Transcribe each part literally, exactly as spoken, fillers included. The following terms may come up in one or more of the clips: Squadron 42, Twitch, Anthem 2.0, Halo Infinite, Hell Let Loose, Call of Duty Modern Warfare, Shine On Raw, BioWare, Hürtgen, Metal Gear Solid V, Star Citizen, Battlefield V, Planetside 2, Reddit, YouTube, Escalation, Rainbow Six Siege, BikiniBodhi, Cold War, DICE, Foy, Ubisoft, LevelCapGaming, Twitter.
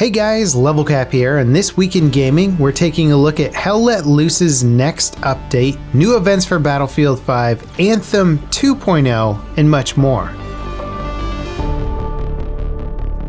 Hey guys, LevelCap here, and this week in gaming, we're taking a look at Hell Let Loose's next update, new events for Battlefield five, Anthem two point oh, and much more.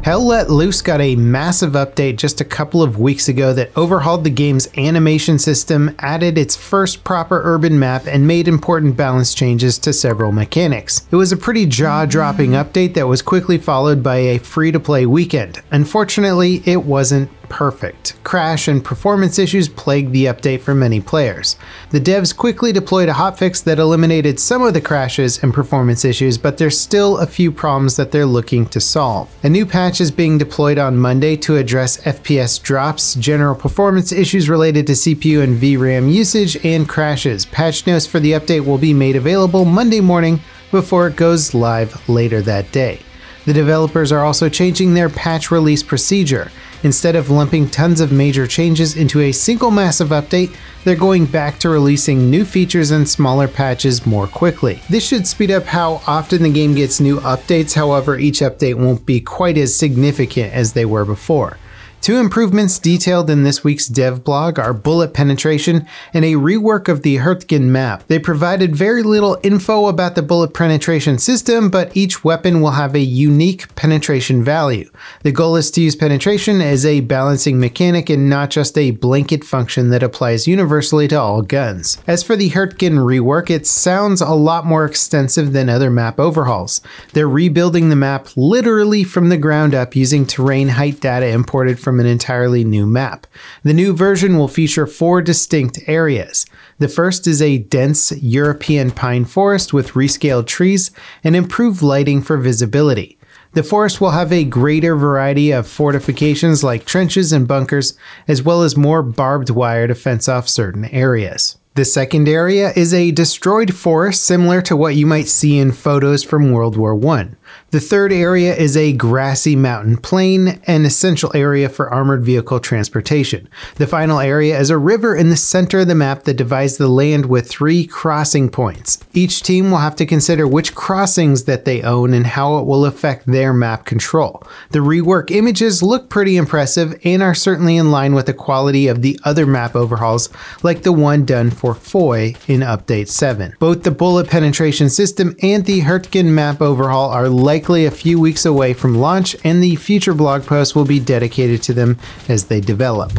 Hell Let Loose got a massive update just a couple of weeks ago that overhauled the game's animation system, added its first proper urban map, and made important balance changes to several mechanics. It was a pretty jaw-dropping update that was quickly followed by a free-to-play weekend. Unfortunately, it wasn't perfect. Crash and performance issues plagued the update for many players. The devs quickly deployed a hotfix that eliminated some of the crashes and performance issues, but there's still a few problems that they're looking to solve. A new patch is being deployed on Monday to address F P S drops, general performance issues related to C P U and V RAM usage, and crashes. Patch notes for the update will be made available Monday morning before it goes live later that day. The developers are also changing their patch release procedure. Instead of lumping tons of major changes into a single massive update, they're going back to releasing new features and smaller patches more quickly. This should speed up how often the game gets new updates, however, each update won't be quite as significant as they were before. Two improvements detailed in this week's dev blog are bullet penetration and a rework of the Hürtgen map. They provided very little info about the bullet penetration system, but each weapon will have a unique penetration value. The goal is to use penetration as a balancing mechanic and not just a blanket function that applies universally to all guns. As for the Hürtgen rework, it sounds a lot more extensive than other map overhauls. They're rebuilding the map literally from the ground up using terrain height data imported from From an entirely new map. The new version will feature four distinct areas. The first is a dense European pine forest with rescaled trees and improved lighting for visibility. The forest will have a greater variety of fortifications like trenches and bunkers, as well as more barbed wire to fence off certain areas. The second area is a destroyed forest similar to what you might see in photos from World War One. The third area is a grassy mountain plain, an essential area for armored vehicle transportation. The final area is a river in the center of the map that divides the land with three crossing points. Each team will have to consider which crossings that they own and how it will affect their map control. The rework images look pretty impressive and are certainly in line with the quality of the other map overhauls, like the one done for Foy in Update seven. Both the bullet penetration system and the Hürtgen map overhaul are likely a few weeks away from launch, and the future blog posts will be dedicated to them as they develop.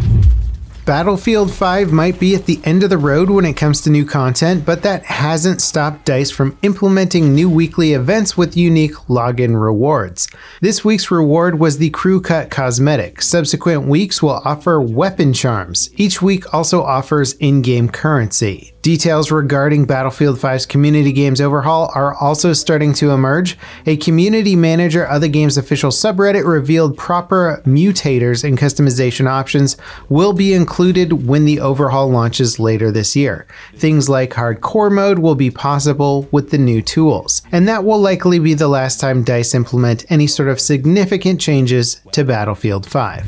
Battlefield five might be at the end of the road when it comes to new content, but that hasn't stopped DICE from implementing new weekly events with unique login rewards. This week's reward was the Crew Cut cosmetic. Subsequent weeks will offer weapon charms. Each week also offers in-game currency. Details regarding Battlefield five's community games overhaul are also starting to emerge. A community manager of the game's official subreddit revealed proper mutators and customization options will be included when the overhaul launches later this year. Things like hardcore mode will be possible with the new tools. And that will likely be the last time DICE implement any sort of significant changes to Battlefield five.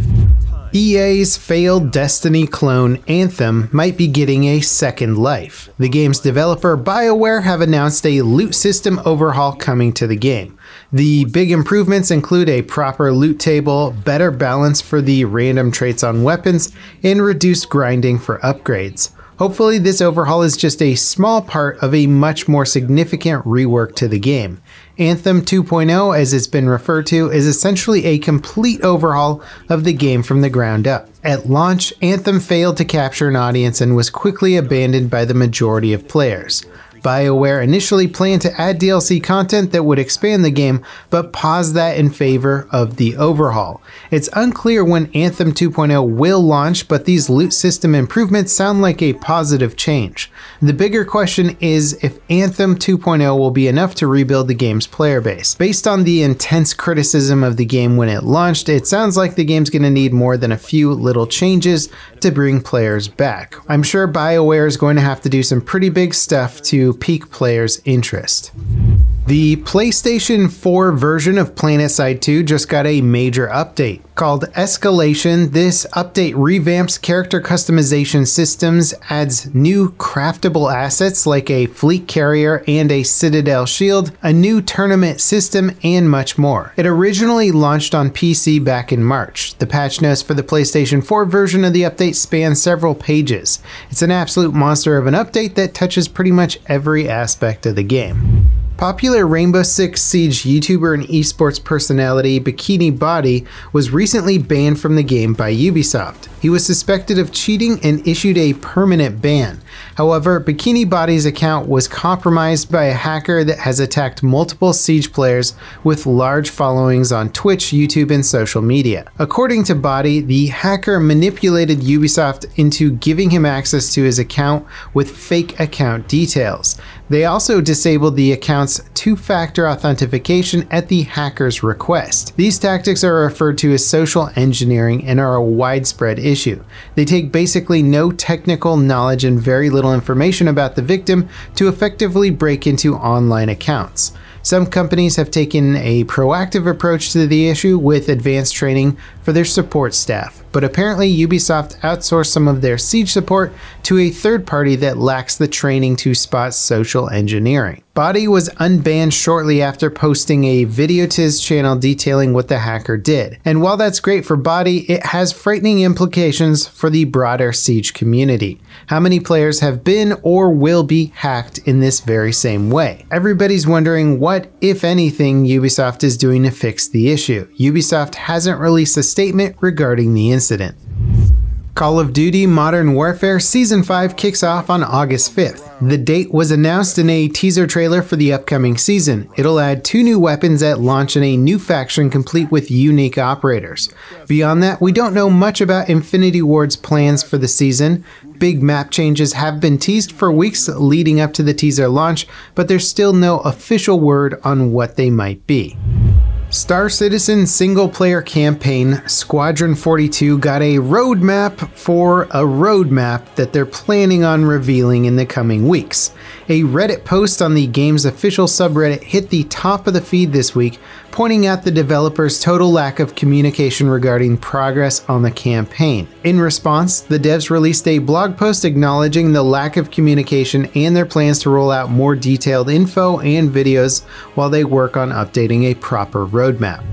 E A's failed Destiny clone Anthem might be getting a second life. The game's developer BioWare have announced a loot system overhaul coming to the game. The big improvements include a proper loot table, better balance for the random traits on weapons, and reduced grinding for upgrades. Hopefully this overhaul is just a small part of a much more significant rework to the game. Anthem two point oh, as it's been referred to, is essentially a complete overhaul of the game from the ground up. At launch, Anthem failed to capture an audience and was quickly abandoned by the majority of players. BioWare initially planned to add D L C content that would expand the game, but paused that in favor of the overhaul. It's unclear when Anthem two point oh will launch, but these loot system improvements sound like a positive change. The bigger question is if Anthem two point oh will be enough to rebuild the game's player base. Based on the intense criticism of the game when it launched, it sounds like the game's going to need more than a few little changes to bring players back. I'm sure BioWare is going to have to do some pretty big stuff to pique players' interest. The PlayStation four version of Planetside two just got a major update. Called Escalation, this update revamps character customization systems, adds new craftable assets like a fleet carrier and a citadel shield, a new tournament system, and much more. It originally launched on P C back in March. The patch notes for the PlayStation four version of the update spans several pages. It's an absolute monster of an update that touches pretty much every aspect of the game. Popular Rainbow Six Siege YouTuber and esports personality BikiniBodhi was recently banned from the game by Ubisoft. He was suspected of cheating and issued a permanent ban. However, BikiniBodhi's account was compromised by a hacker that has attacked multiple Siege players with large followings on Twitch, YouTube, and social media. According to Bodhi, the hacker manipulated Ubisoft into giving him access to his account with fake account details. They also disabled the account's two-factor authentication at the hacker's request. These tactics are referred to as social engineering and are a widespread issue. They take basically no technical knowledge and very little information about the victim to effectively break into online accounts. Some companies have taken a proactive approach to the issue with advanced training for their support staff, but apparently Ubisoft outsourced some of their Siege support to a third party that lacks the training to spot social engineering. Bodhi was unbanned shortly after posting a video to his channel detailing what the hacker did, and while that's great for Bodhi, it has frightening implications for the broader Siege community. How many players have been or will be hacked in this very same way? Everybody's wondering what What, if anything, Ubisoft is doing to fix the issue. Ubisoft hasn't released a statement regarding the incident. Call of Duty Modern Warfare Season five kicks off on August fifth. The date was announced in a teaser trailer for the upcoming season. It'll add two new weapons at launch and a new faction complete with unique operators. Beyond that, we don't know much about Infinity Ward's plans for the season. Big map changes have been teased for weeks leading up to the teaser launch, but there's still no official word on what they might be. Star Citizen single-player campaign Squadron forty-two got a roadmap for a roadmap that they're planning on revealing in the coming weeks. A Reddit post on the game's official subreddit hit the top of the feed this week, pointing out the developers' total lack of communication regarding progress on the campaign. In response, the devs released a blog post acknowledging the lack of communication and their plans to roll out more detailed info and videos while they work on updating a proper roadmap.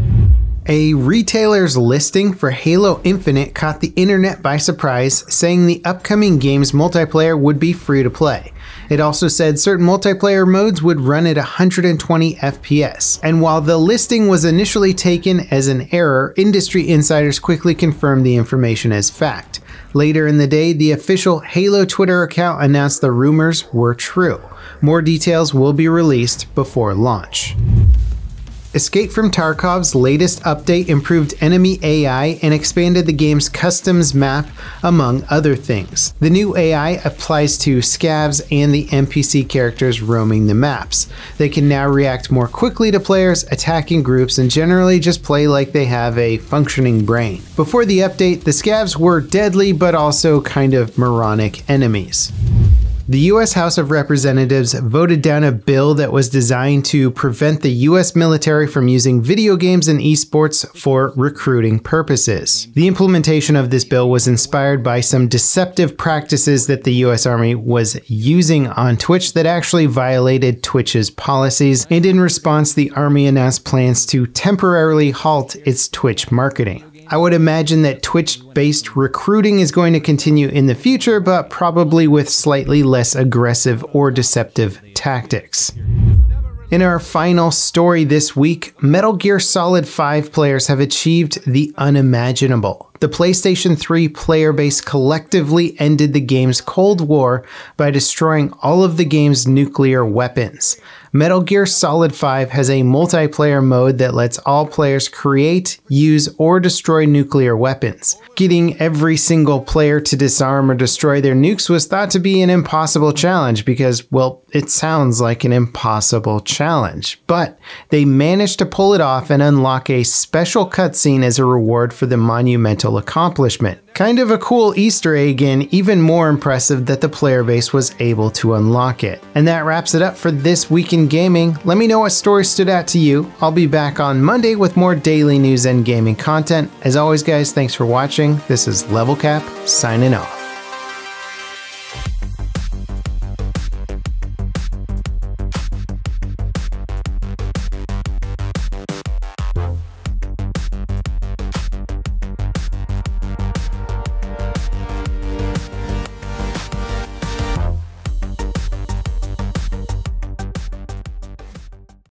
A retailer's listing for Halo Infinite caught the internet by surprise, saying the upcoming game's multiplayer would be free to play. It also said certain multiplayer modes would run at one hundred twenty F P S. And while the listing was initially taken as an error, industry insiders quickly confirmed the information as fact. Later in the day, the official Halo Twitter account announced the rumors were true. More details will be released before launch. Escape from Tarkov's latest update improved enemy A I and expanded the game's customs map, among other things. The new A I applies to scavs and the N P C characters roaming the maps. They can now react more quickly to players, attacking groups, and generally just play like they have a functioning brain. Before the update, the scavs were deadly but also kind of moronic enemies. The U S House of Representatives voted down a bill that was designed to prevent the U S military from using video games and esports for recruiting purposes. The implementation of this bill was inspired by some deceptive practices that the U S Army was using on Twitch that actually violated Twitch's policies, and in response, the Army announced plans to temporarily halt its Twitch marketing. I would imagine that Twitch-based recruiting is going to continue in the future, but probably with slightly less aggressive or deceptive tactics. In our final story this week, Metal Gear Solid five players have achieved the unimaginable. The PlayStation three player base collectively ended the game's Cold War by destroying all of the game's nuclear weapons. Metal Gear Solid five has a multiplayer mode that lets all players create, use, or destroy nuclear weapons. Getting every single player to disarm or destroy their nukes was thought to be an impossible challenge because, well, it sounds like an impossible challenge. But they managed to pull it off and unlock a special cutscene as a reward for the monumental special accomplishment. Kind of a cool Easter egg, and even more impressive that the player base was able to unlock it. And that wraps it up for this week in gaming. Let me know what story stood out to you. I'll be back on Monday with more daily news and gaming content. As always guys, thanks for watching. This is LevelCap signing off.